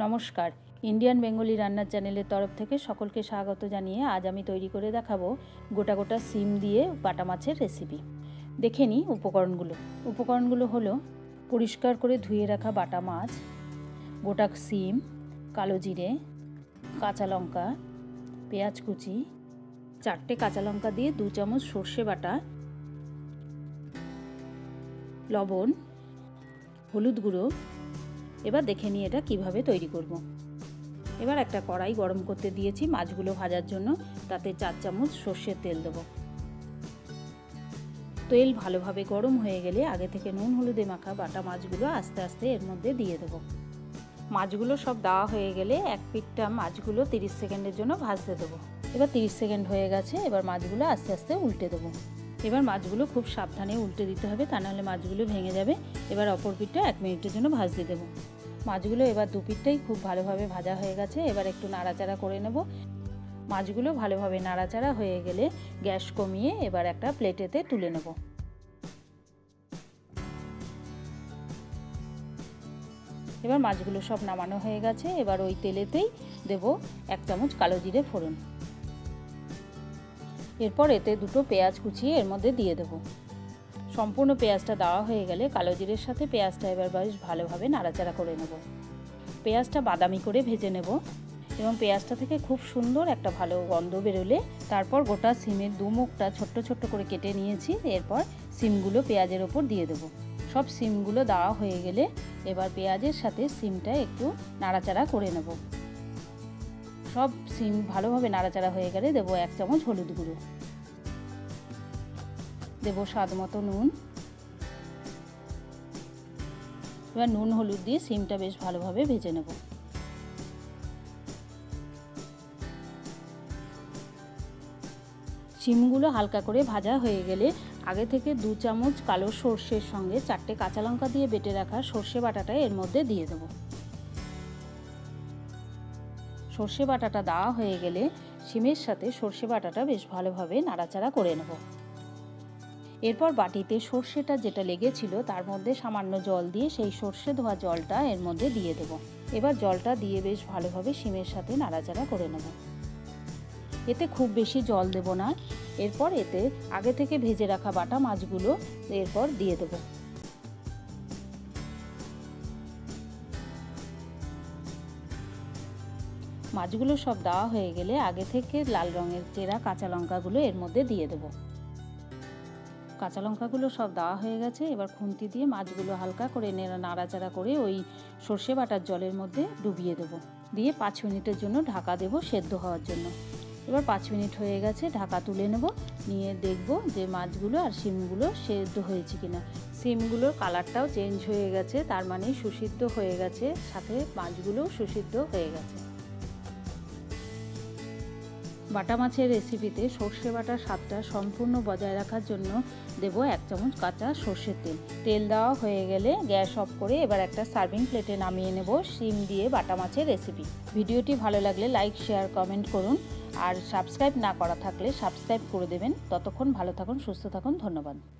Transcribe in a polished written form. नमस्कार Indian Bengali रान्नार channel तरफ थेके सकलके स्वागत जानिए आज आमी तैरी करे देखाबो गोटा गोटा सीम दिए बाटा माछेर रेसिपि। देखे नी उपकरणगुलो हलो परिष्कार करे धुए रखा बाटा माछ, गोटा सीम, कालो जिरे, काँचा लंका, पेंयाज कुचि, चारटे काँचा लंका दिए 2 चामच सर्षे बाटा, लवण, हलुद गुड़ो। एबार देखे नी एटा किभाबे तैरी करबो। एबार एक कड़ाई गरम करते दिए माछगुलो भाजार जोन्नो ताते 4 चामच सर्षे तेल देव। तेल भालोभावे गरम हो गेले आगे थेके नून हलुदे माखा बाटा माछगुलो आस्ते आस्ते एर मध्ये दिए देव। माछगुलो सब देवा हो गेले एक पिठटा माछगुलो 30 सेकेंडेर जोन्नो भाजते देव। एबार 30 सेकेंड हो गेछे, एबार माछगुलो आस्ते आस्ते उल्टे देव। एबार माछगुलो खूब सावधाने उल्टे दीते हबे, ता नाहले माछगुलो भेंगे जाबे। एबार अपर पिठटा 1 मिनिटेर जोन्नो भाजते देव। माछगुलो एबार दुपिटटाई खूब भालोभावे भाजा हो गेछे, एबार एकटु नाड़ाचाड़ा करे नेब। माछगुलो भालोभावे नाड़ाचाड़ा हये गेले ग्यास कमिये एबार एकटा प्लेटेते तुले नेब। एबार माछगुलो सब नामानो हये गेछे, एबार ओई तेलेतेई देब 1 चामच कालो जिरे फोड़न। एरपर एते 2টো पेঁয়াজ কুচিয়ে एर मध्य दिए देब। सम्पूर्ण पेঁয়াজটা দেওয়া হয়ে গেলে কালো জিরের সাথে পেঁয়াজটা এবার বেশ ভালোভাবে নাড়াচাড়া করে নেব। পেঁয়াজটা বাদামি করে ভেজে নেব এবং পেঁয়াজটা থেকে খুব সুন্দর একটা ভালো গন্ধ বের হলে তারপর গোটা সিমের দুমুখটা ছোট ছোট করে কেটে নিয়েছি, এরপর সিমগুলো পেঁয়াজের উপর দিয়ে দেব। সব সিমগুলো দেওয়া হয়ে গেলে এবার পেঁয়াজের সাথে সিমটা একটু নাড়াচাড়া করে নেব। सब सीम भालोभावे नाड़ाचाड़ा हो गेले देव 1 चामच हलुद गुड़ो, देव स्वाद मतो नून। एबार नून हलुद दिए सीमटा बेश भालोभावे भेजे नेब। सीमगुलो हालका करे भाजा हो गेले आगे थेके 2 चामच कालो सर्षेर संगे 4টে काँचा लंका दिए बेटे रखा सर्षे बाटाटा एर मध्य दिए देब। सर्षे बाटाटा देवा हो गेले सीमेर साथे सर्षे बाटाटा बेश भालोभावे नाड़ाचाड़ा करे नेब। एरपर बाटीते सर्षेटा जेटा लेगेछिलो तार मध्य सामान्य जल दिए सेई सर्षे धोया जलटा एर मध्य दिए देब। एबार जलटा दिए बेश भालोभावे सीमेर साथे नाड़ाचाड़ा करे नेब। एते खूब बेशी जल देब ना। एरपर एते आगे थेके भेजे रखा बाटा माछगुलो एरपर दिए देब। माछगुलो सब देवा हो गेले आगे थेके लाल रंगेर चेरा काँचा लंकागुलो एर मध्य दिए देब। काँचा लंकागुलो सब देवा हो गेछे। एबार खुंती दिए माछगुलो हालका करे नाड़ाचाड़ा करे ओई सर्षे बाटार जलेर मध्य डुबिए देब, दिए 5 मिनिटेर जोन्नो ढाका देब सेদ্ধ हওয়ার जोन्नो। एबार 5 मिनिट हो गेछे, ढाका तुले नेब। निये देखब जे माछगुलो आर सीमगुलो सेদ্ধ हয়েছে किना। सीमगुलोर कालारटाও चेन्ज हो गेछे, तार माने सुसिদ্ধ हो गेछे, साथे माछगुलो सुसिদ্ধ हो गेछे। बाटा माछेर रेसिपिते सर्षे बाटार स्वादटा सम्पूर्ण बजाय राखार जोन्नो देव 1 चामच काँचा सर्षेर तेल। तेल देवा हয়ে गेले গ্যাস অফ করে এবার একটা সার্ভিং প্লেটে নামিয়ে নেব শিম দিয়ে বাটা মাছের রেসিপি। ভিডিওটি ভালো লাগলে লাইক, শেয়ার, কমেন্ট করুন আর সাবস্ক্রাইব না করা থাকলে সাবস্ক্রাইব করে দেবেন। ততক্ষণ ভালো থাকুন, সুস্থ থাকুন, ধন্যবাদ।